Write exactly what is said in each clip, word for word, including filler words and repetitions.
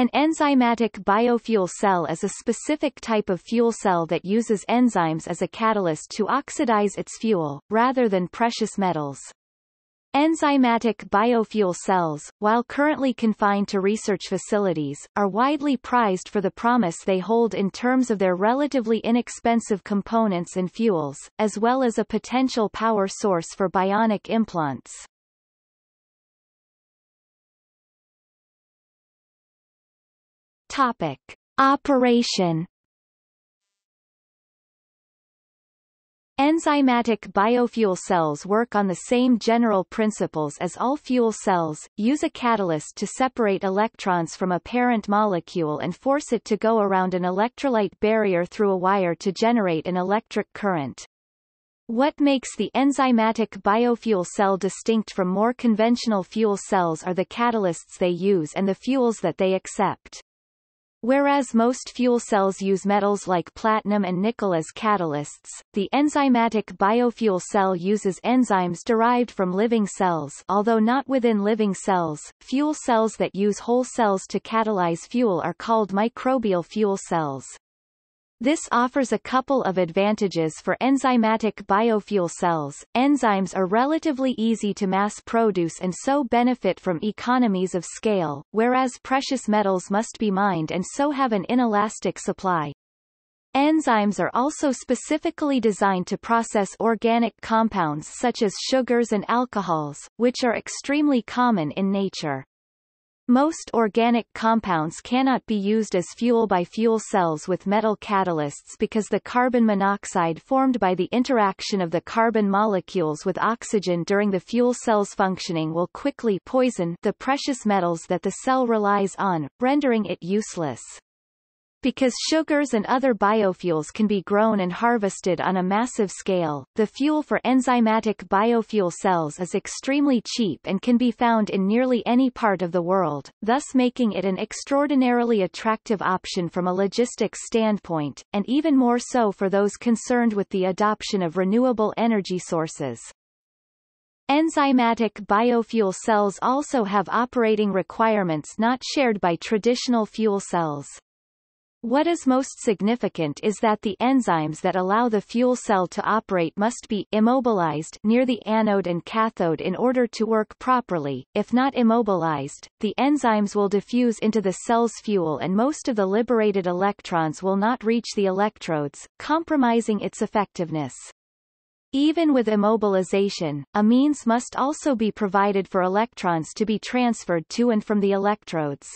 An enzymatic biofuel cell is a specific type of fuel cell that uses enzymes as a catalyst to oxidize its fuel, rather than precious metals. Enzymatic biofuel cells, while currently confined to research facilities, are widely prized for the promise they hold in terms of their relatively inexpensive components and fuels, as well as a potential power source for bionic implants. Topic. Operation. Enzymatic biofuel cells work on the same general principles as all fuel cells, use a catalyst to separate electrons from a parent molecule and force it to go around an electrolyte barrier through a wire to generate an electric current. What makes the enzymatic biofuel cell distinct from more conventional fuel cells are the catalysts they use and the fuels that they accept. Whereas most fuel cells use metals like platinum and nickel as catalysts, the enzymatic biofuel cell uses enzymes derived from living cells, although not within living cells. Fuel cells that use whole cells to catalyze fuel are called microbial fuel cells. This offers a couple of advantages for enzymatic biofuel cells. Enzymes are relatively easy to mass produce and so benefit from economies of scale, whereas precious metals must be mined and so have an inelastic supply. Enzymes are also specifically designed to process organic compounds such as sugars and alcohols, which are extremely common in nature. Most organic compounds cannot be used as fuel by fuel cells with metal catalysts because the carbon monoxide formed by the interaction of the carbon molecules with oxygen during the fuel cell's functioning will quickly poison the precious metals that the cell relies on, rendering it useless. Because sugars and other biofuels can be grown and harvested on a massive scale, the fuel for enzymatic biofuel cells is extremely cheap and can be found in nearly any part of the world, thus making it an extraordinarily attractive option from a logistics standpoint, and even more so for those concerned with the adoption of renewable energy sources. Enzymatic biofuel cells also have operating requirements not shared by traditional fuel cells. What is most significant is that the enzymes that allow the fuel cell to operate must be immobilized near the anode and cathode in order to work properly. If not immobilized, the enzymes will diffuse into the cell's fuel and most of the liberated electrons will not reach the electrodes, compromising its effectiveness. Even with immobilization, a means must also be provided for electrons to be transferred to and from the electrodes.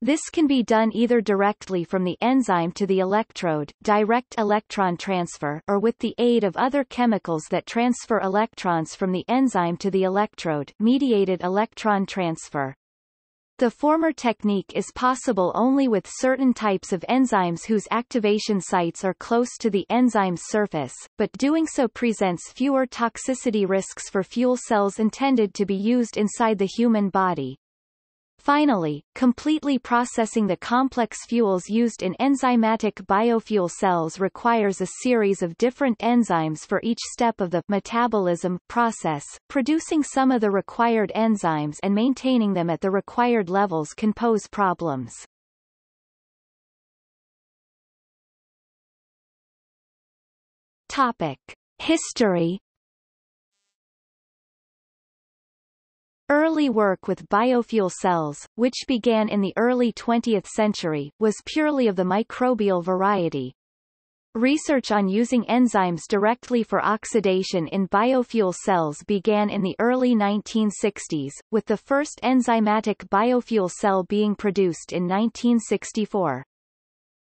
This can be done either directly from the enzyme to the electrode, direct electron transfer, or with the aid of other chemicals that transfer electrons from the enzyme to the electrode, mediated electron transfer. The former technique is possible only with certain types of enzymes whose activation sites are close to the enzyme's surface, but doing so presents fewer toxicity risks for fuel cells intended to be used inside the human body. Finally, completely processing the complex fuels used in enzymatic biofuel cells requires a series of different enzymes for each step of the metabolism process. Producing some of the required enzymes and maintaining them at the required levels can pose problems. Topic: History. Early work with biofuel cells, which began in the early twentieth century, was purely of the microbial variety. Research on using enzymes directly for oxidation in biofuel cells began in the early nineteen sixties, with the first enzymatic biofuel cell being produced in nineteen sixty-four.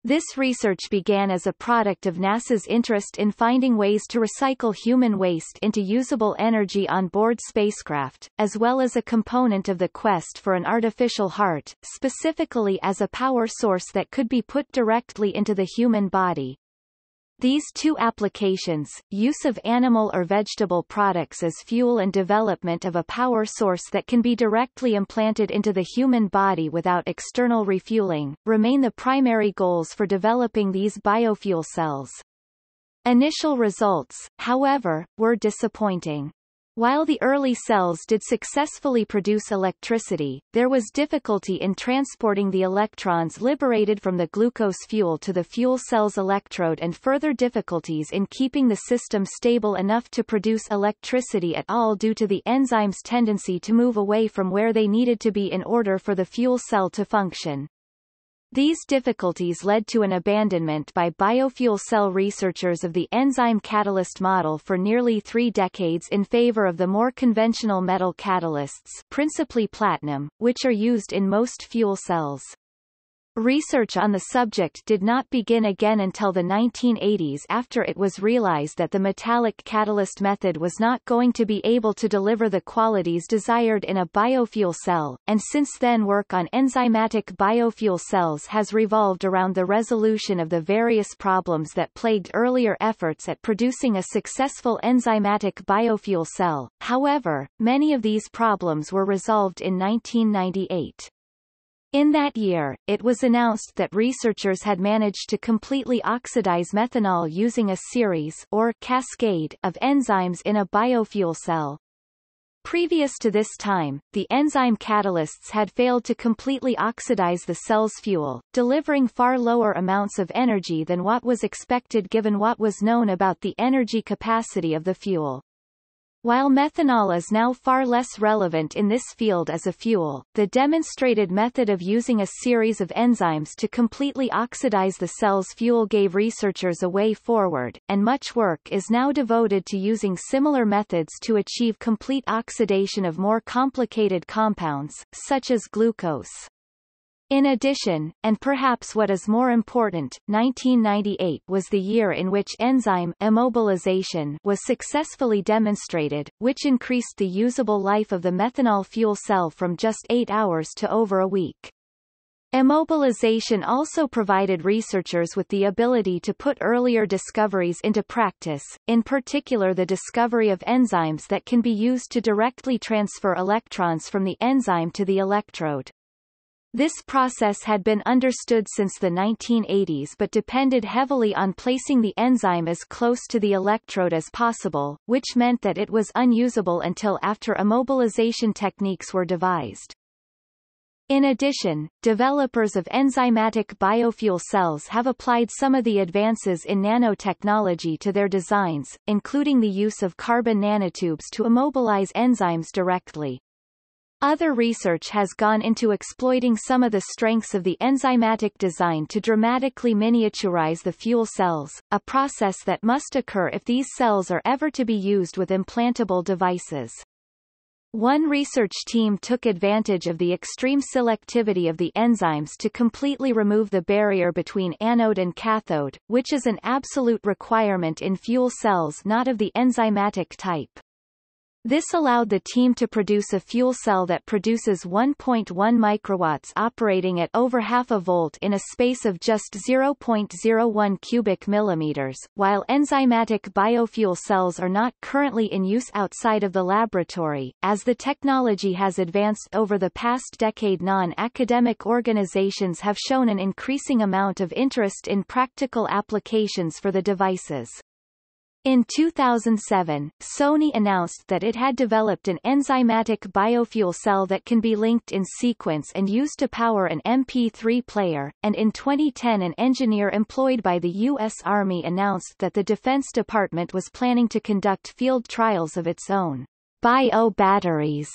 This research began as a product of NASA's interest in finding ways to recycle human waste into usable energy on board spacecraft, as well as a component of the quest for an artificial heart, specifically as a power source that could be put directly into the human body. These two applications, use of animal or vegetable products as fuel and development of a power source that can be directly implanted into the human body without external refueling, remain the primary goals for developing these biofuel cells. Initial results, however, were disappointing. While the early cells did successfully produce electricity, there was difficulty in transporting the electrons liberated from the glucose fuel to the fuel cell's electrode, and further difficulties in keeping the system stable enough to produce electricity at all due to the enzyme's tendency to move away from where they needed to be in order for the fuel cell to function. These difficulties led to an abandonment by biofuel cell researchers of the enzyme catalyst model for nearly three decades in favor of the more conventional metal catalysts, principally platinum, which are used in most fuel cells. Research on the subject did not begin again until the nineteen eighties, after it was realized that the metallic catalyst method was not going to be able to deliver the qualities desired in a biofuel cell, and since then work on enzymatic biofuel cells has revolved around the resolution of the various problems that plagued earlier efforts at producing a successful enzymatic biofuel cell. However, many of these problems were resolved in nineteen ninety-eight. In that year, it was announced that researchers had managed to completely oxidize methanol using a series or cascade of enzymes in a biofuel cell. Previous to this time, the enzyme catalysts had failed to completely oxidize the cell's fuel, delivering far lower amounts of energy than what was expected given what was known about the energy capacity of the fuel. While methanol is now far less relevant in this field as a fuel, the demonstrated method of using a series of enzymes to completely oxidize the cell's fuel gave researchers a way forward, and much work is now devoted to using similar methods to achieve complete oxidation of more complicated compounds, such as glucose. In addition, and perhaps what is more important, nineteen ninety-eight was the year in which enzyme immobilization was successfully demonstrated, which increased the usable life of the methanol fuel cell from just eight hours to over a week. Immobilization also provided researchers with the ability to put earlier discoveries into practice, in particular the discovery of enzymes that can be used to directly transfer electrons from the enzyme to the electrode. This process had been understood since the nineteen eighties but depended heavily on placing the enzyme as close to the electrode as possible, which meant that it was unusable until after immobilization techniques were devised. In addition, developers of enzymatic biofuel cells have applied some of the advances in nanotechnology to their designs, including the use of carbon nanotubes to immobilize enzymes directly. Other research has gone into exploiting some of the strengths of the enzymatic design to dramatically miniaturize the fuel cells, a process that must occur if these cells are ever to be used with implantable devices. One research team took advantage of the extreme selectivity of the enzymes to completely remove the barrier between anode and cathode, which is an absolute requirement in fuel cells not of the enzymatic type. This allowed the team to produce a fuel cell that produces one point one microwatts operating at over half a volt in a space of just zero point zero one cubic millimeters. While enzymatic biofuel cells are not currently in use outside of the laboratory, as the technology has advanced over the past decade, non-academic organizations have shown an increasing amount of interest in practical applications for the devices. In two thousand seven, Sony announced that it had developed an enzymatic biofuel cell that can be linked in sequence and used to power an M P three player, and in twenty ten an engineer employed by the U S Army announced that the Defense Department was planning to conduct field trials of its own bio-batteries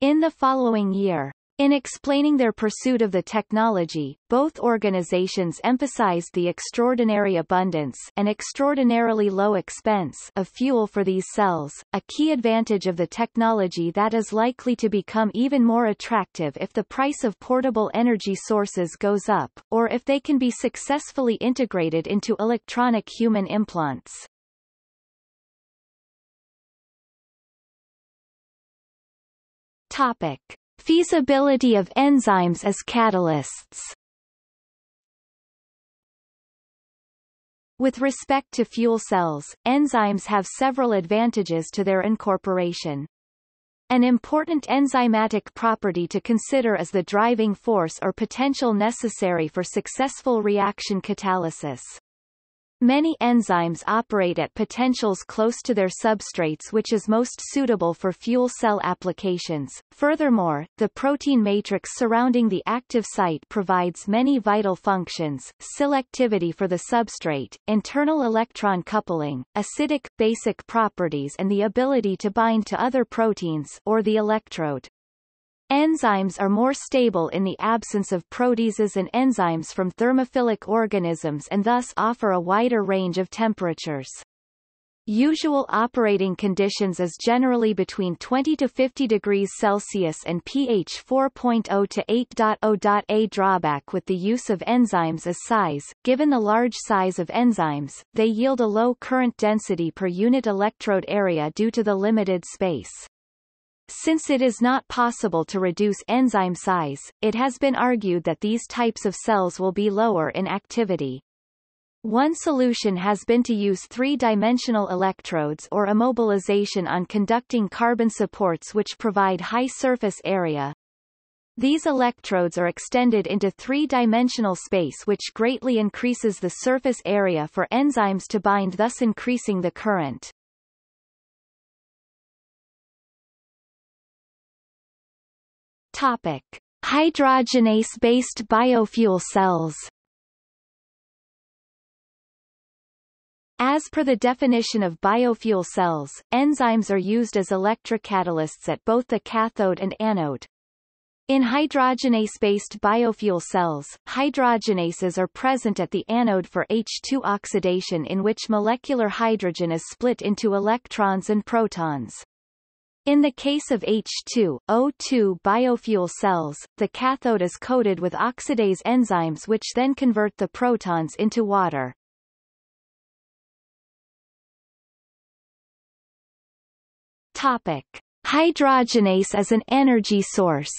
in the following year. In explaining their pursuit of the technology, both organizations emphasized the extraordinary abundance and extraordinarily low expense of fuel for these cells, a key advantage of the technology that is likely to become even more attractive if the price of portable energy sources goes up, or if they can be successfully integrated into electronic human implants. Topic. Feasibility of enzymes as catalysts. With respect to fuel cells, enzymes have several advantages to their incorporation. An important enzymatic property to consider is the driving force or potential necessary for successful reaction catalysis. Many enzymes operate at potentials close to their substrates, which is most suitable for fuel cell applications. Furthermore, the protein matrix surrounding the active site provides many vital functions: selectivity for the substrate, internal electron coupling, acidic, basic properties, and the ability to bind to other proteins or the electrode. Enzymes are more stable in the absence of proteases and enzymes from thermophilic organisms and thus offer a wider range of temperatures. Usual operating conditions is generally between twenty to fifty degrees Celsius and pH four point zero to eight point zero. A drawback with the use of enzymes is size. Given the large size of enzymes, they yield a low current density per unit electrode area due to the limited space. Since it is not possible to reduce enzyme size, it has been argued that these types of cells will be lower in activity. One solution has been to use three-dimensional electrodes or immobilization on conducting carbon supports which provide high surface area. These electrodes are extended into three-dimensional space, which greatly increases the surface area for enzymes to bind, thus increasing the current. Topic: hydrogenase-based biofuel cells. As per the definition of biofuel cells, enzymes are used as electrocatalysts at both the cathode and anode. In hydrogenase-based biofuel cells, hydrogenases are present at the anode for H two oxidation, in which molecular hydrogen is split into electrons and protons. In the case of H two O two biofuel cells, the cathode is coated with oxidase enzymes which then convert the protons into water. Topic: hydrogenase as an energy source.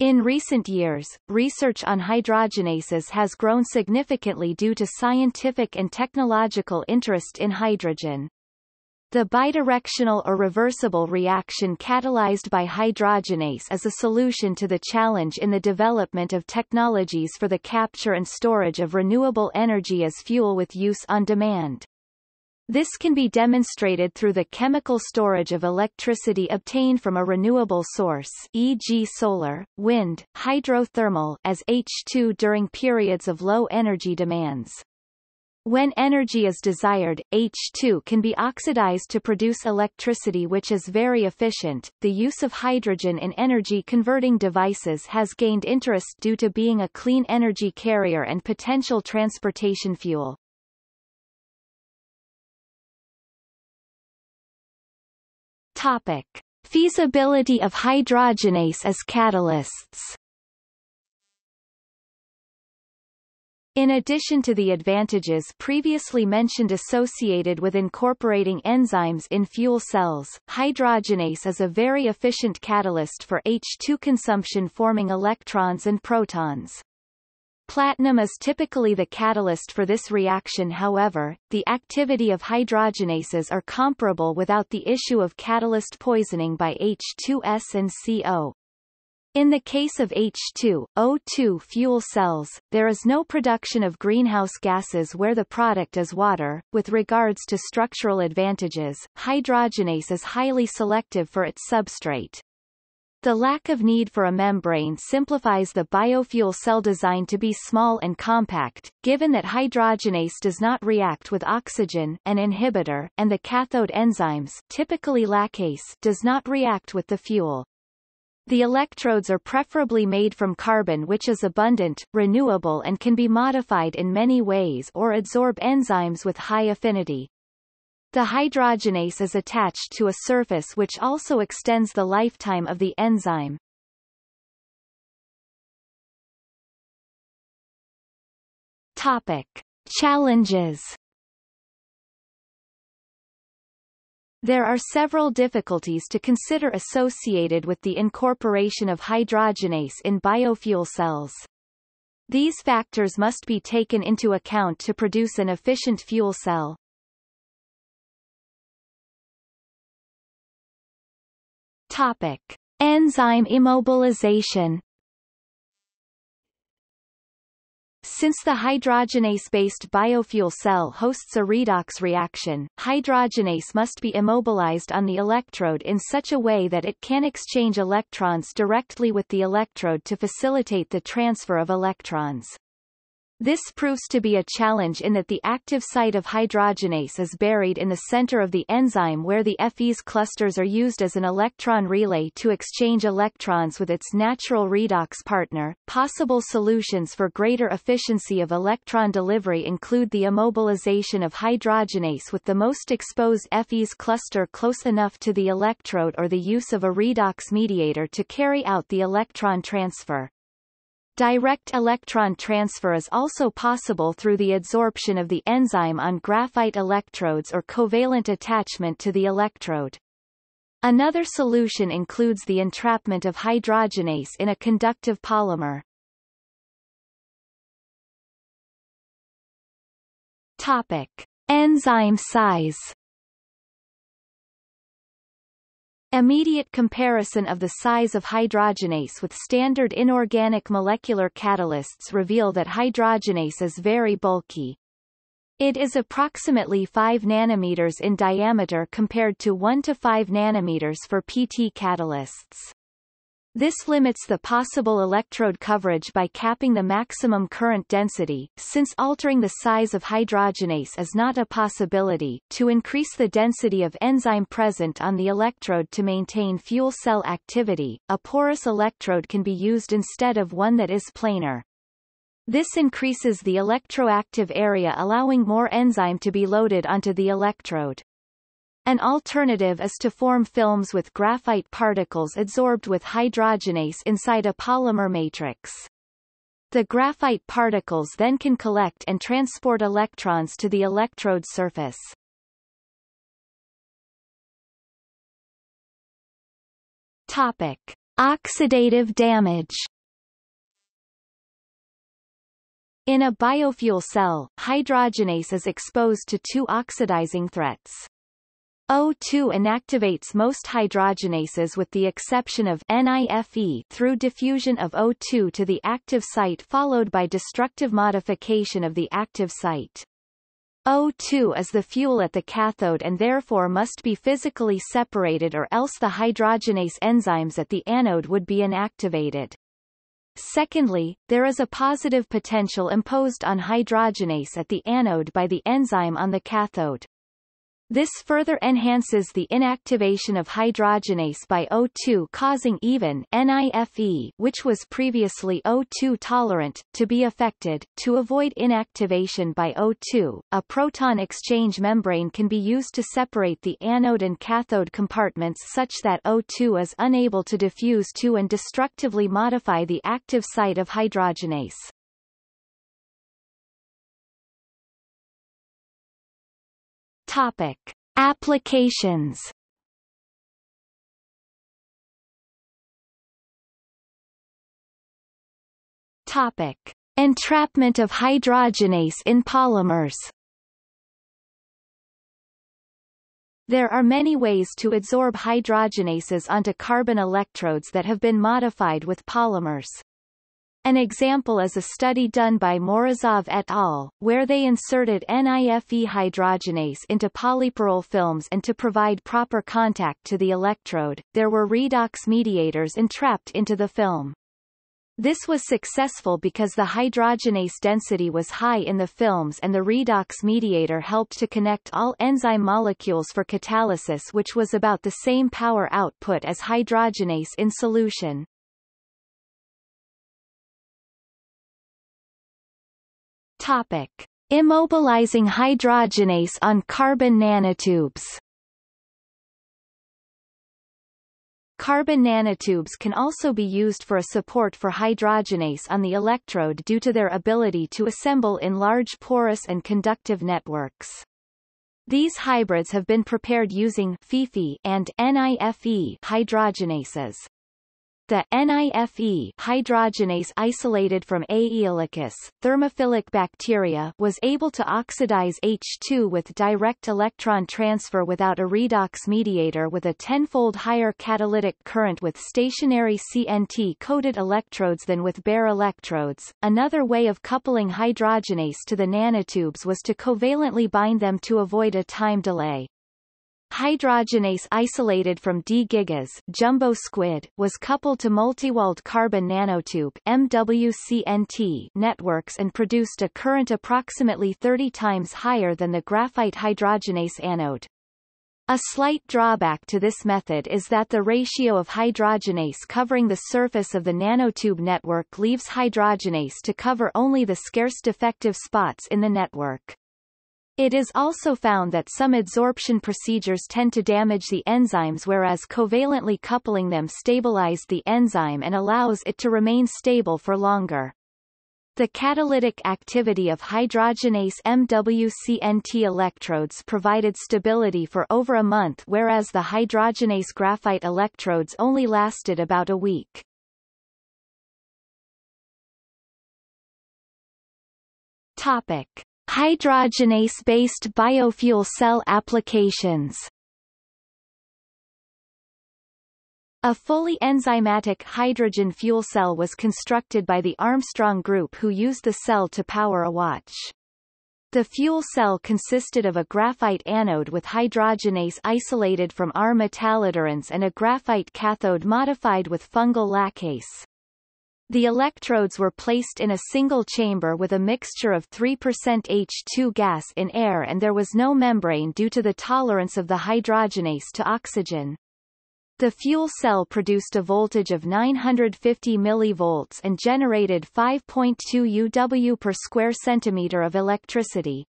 In recent years, research on hydrogenases has grown significantly due to scientific and technological interest in hydrogen. The bidirectional or reversible reaction catalyzed by hydrogenase is a solution to the challenge in the development of technologies for the capture and storage of renewable energy as fuel with use on demand. This can be demonstrated through the chemical storage of electricity obtained from a renewable source, for example solar, wind, hydrothermal, as H two during periods of low energy demands. When energy is desired, H two can be oxidized to produce electricity, which is very efficient. The use of hydrogen in energy converting devices has gained interest due to being a clean energy carrier and potential transportation fuel. Topic: feasibility of hydrogenase as catalysts. In addition to the advantages previously mentioned associated with incorporating enzymes in fuel cells, hydrogenase is a very efficient catalyst for H two consumption, forming electrons and protons. Platinum is typically the catalyst for this reaction. However, the activity of hydrogenases are comparable without the issue of catalyst poisoning by H two S and C O. In the case of H two O two fuel cells, there is no production of greenhouse gases where the product is water. With regards to structural advantages, hydrogenase is highly selective for its substrate. The lack of need for a membrane simplifies the biofuel cell design to be small and compact, given that hydrogenase does not react with oxygen, an inhibitor, and the cathode enzymes, typically laccase, does not react with the fuel. The electrodes are preferably made from carbon, which is abundant, renewable, and can be modified in many ways or adsorb enzymes with high affinity. The hydrogenase is attached to a surface, which also extends the lifetime of the enzyme. Topic: challenges. There are several difficulties to consider associated with the incorporation of hydrogenase in biofuel cells. These factors must be taken into account to produce an efficient fuel cell. Topic: enzyme immobilization. Since the hydrogenase-based biofuel cell hosts a redox reaction, hydrogenase must be immobilized on the electrode in such a way that it can exchange electrons directly with the electrode to facilitate the transfer of electrons. This proves to be a challenge in that the active site of hydrogenase is buried in the center of the enzyme, where the FeS clusters are used as an electron relay to exchange electrons with its natural redox partner. Possible solutions for greater efficiency of electron delivery include the immobilization of hydrogenase with the most exposed FeS cluster close enough to the electrode, or the use of a redox mediator to carry out the electron transfer. Direct electron transfer is also possible through the adsorption of the enzyme on graphite electrodes or covalent attachment to the electrode. Another solution includes the entrapment of hydrogenase in a conductive polymer. Topic: Enzyme size. Immediate comparison of the size of hydrogenase with standard inorganic molecular catalysts reveal that hydrogenase is very bulky. It is approximately five nanometers in diameter compared to one to five nanometers for P T catalysts. This limits the possible electrode coverage by capping the maximum current density, since altering the size of hydrogenase is not a possibility, to increase the density of enzyme present on the electrode to maintain fuel cell activity. A porous electrode can be used instead of one that is planar. This increases the electroactive area, allowing more enzyme to be loaded onto the electrode. An alternative is to form films with graphite particles adsorbed with hydrogenase inside a polymer matrix. The graphite particles then can collect and transport electrons to the electrode surface. Topic: Oxidative damage. In a biofuel cell, hydrogenase is exposed to two oxidizing threats. O two inactivates most hydrogenases with the exception of NiFe through diffusion of O two to the active site followed by destructive modification of the active site. O two is the fuel at the cathode and therefore must be physically separated, or else the hydrogenase enzymes at the anode would be inactivated. Secondly, there is a positive potential imposed on hydrogenase at the anode by the enzyme on the cathode. This further enhances the inactivation of hydrogenase by O two, causing even NiFe, which was previously O two tolerant, to be affected. To avoid inactivation by O two, a proton exchange membrane can be used to separate the anode and cathode compartments such that O two is unable to diffuse to and destructively modify the active site of hydrogenase. Topic: Applications. Topic: Entrapment of hydrogenase in polymers. There are many ways to adsorb hydrogenases onto carbon electrodes that have been modified with polymers. An example is a study done by Morozov et al., where they inserted NiFe hydrogenase into polypyrrole films, and to provide proper contact to the electrode, there were redox mediators entrapped into the film. This was successful because the hydrogenase density was high in the films and the redox mediator helped to connect all enzyme molecules for catalysis, which was about the same power output as hydrogenase in solution. Topic: Immobilizing hydrogenase on carbon nanotubes. Carbon nanotubes can also be used for a support for hydrogenase on the electrode due to their ability to assemble in large porous and conductive networks. These hybrids have been prepared using FeFe and NiFe hydrogenases. The NiFe hydrogenase isolated from A. eloccus, thermophilic bacteria was able to oxidize H two with direct electron transfer without a redox mediator with a tenfold higher catalytic current with stationary C N T-coated electrodes than with bare electrodes. Another way of coupling hydrogenase to the nanotubes was to covalently bind them to avoid a time delay. Hydrogenase isolated from D. gigas jumbo squid was coupled to multiwalled carbon nanotube M W C N T networks and produced a current approximately thirty times higher than the graphite hydrogenase anode. A slight drawback to this method is that the ratio of hydrogenase covering the surface of the nanotube network leaves hydrogenase to cover only the scarce defective spots in the network. It is also found that some adsorption procedures tend to damage the enzymes, whereas covalently coupling them stabilized the enzyme and allows it to remain stable for longer. The catalytic activity of hydrogenase M W C N T electrodes provided stability for over a month, whereas the hydrogenase graphite electrodes only lasted about a week. Topic: hydrogenase-based biofuel cell applications. A fully enzymatic hydrogen fuel cell was constructed by the Armstrong Group, who used the cell to power a watch. The fuel cell consisted of a graphite anode with hydrogenase isolated from R metalliterans and a graphite cathode modified with fungal laccase. The electrodes were placed in a single chamber with a mixture of three percent H two gas in air, and there was no membrane due to the tolerance of the hydrogenase to oxygen. The fuel cell produced a voltage of nine hundred fifty millivolts and generated five point two U W per square centimeter of electricity.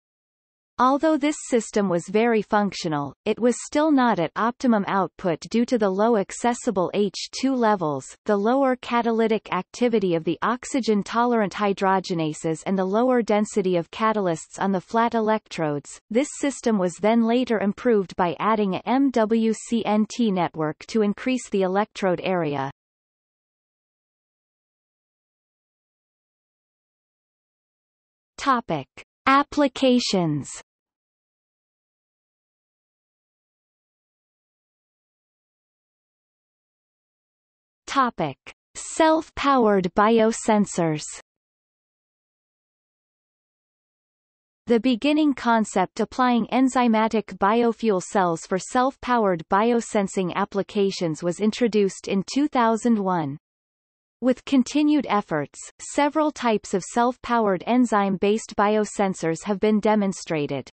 Although this system was very functional, it was still not at optimum output due to the low accessible H two levels, the lower catalytic activity of the oxygen-tolerant hydrogenases, and the lower density of catalysts on the flat electrodes. This system was then later improved by adding a M W C N T network to increase the electrode area. Topic: applications. Topic: self-powered biosensors. The beginning concept applying enzymatic biofuel cells for self-powered biosensing applications was introduced in two thousand one. With continued efforts, several types of self-powered enzyme-based biosensors have been demonstrated.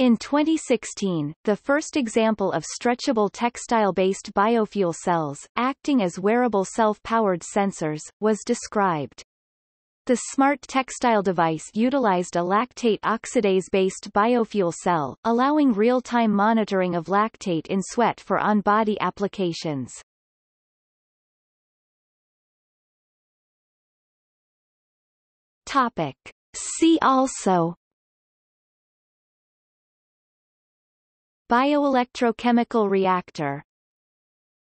In twenty sixteen, the first example of stretchable textile-based biofuel cells, acting as wearable self-powered sensors, was described. The smart textile device utilized a lactate oxidase-based biofuel cell, allowing real-time monitoring of lactate in sweat for on-body applications. Topic: see also: bioelectrochemical reactor,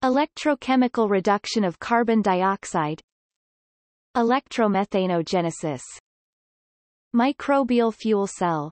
electrochemical reduction of carbon dioxide, electromethanogenesis, microbial fuel cell.